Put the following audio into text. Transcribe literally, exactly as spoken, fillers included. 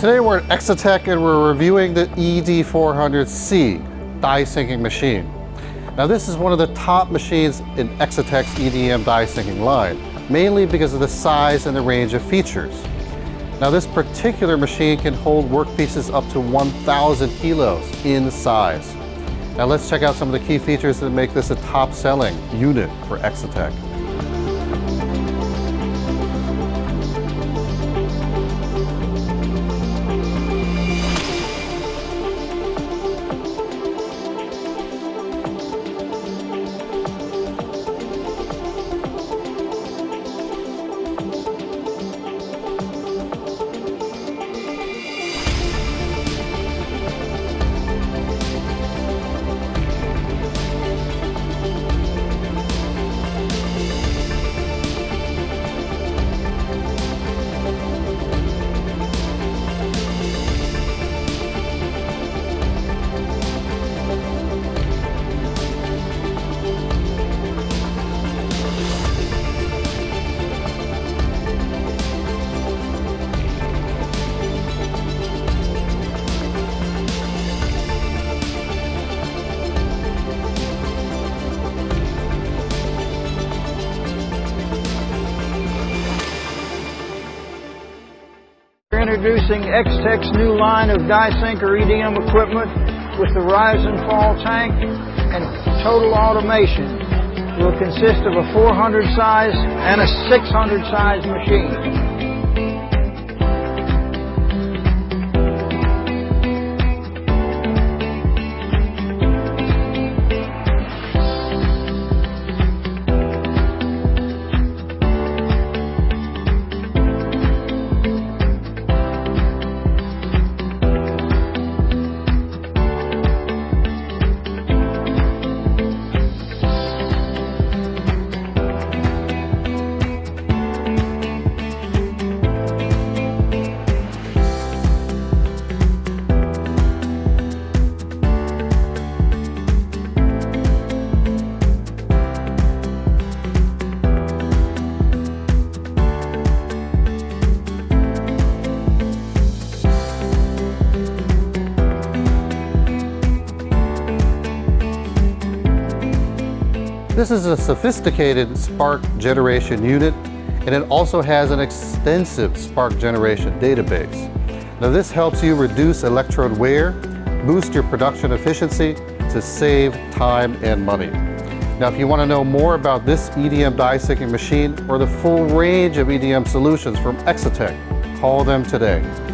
Today we're at Exotec and we're reviewing the E D four hundred C dye sinking machine. Now this is one of the top machines in Exotec's E D M dye sinking line, mainly because of the size and the range of features. Now this particular machine can hold workpieces up to one thousand kilos in size. Now let's check out some of the key features that make this a top-selling unit for Exotec. Introducing Exotec's new line of dye sinker E D M equipment with the rise and fall tank and total automation. It will consist of a four hundred size and a six hundred size machine. This is a sophisticated spark generation unit, and it also has an extensive spark generation database. Now this helps you reduce electrode wear, boost your production efficiency to save time and money. Now if you want to know more about this E D M dye sinking machine or the full range of E D M solutions from Exotec, call them today.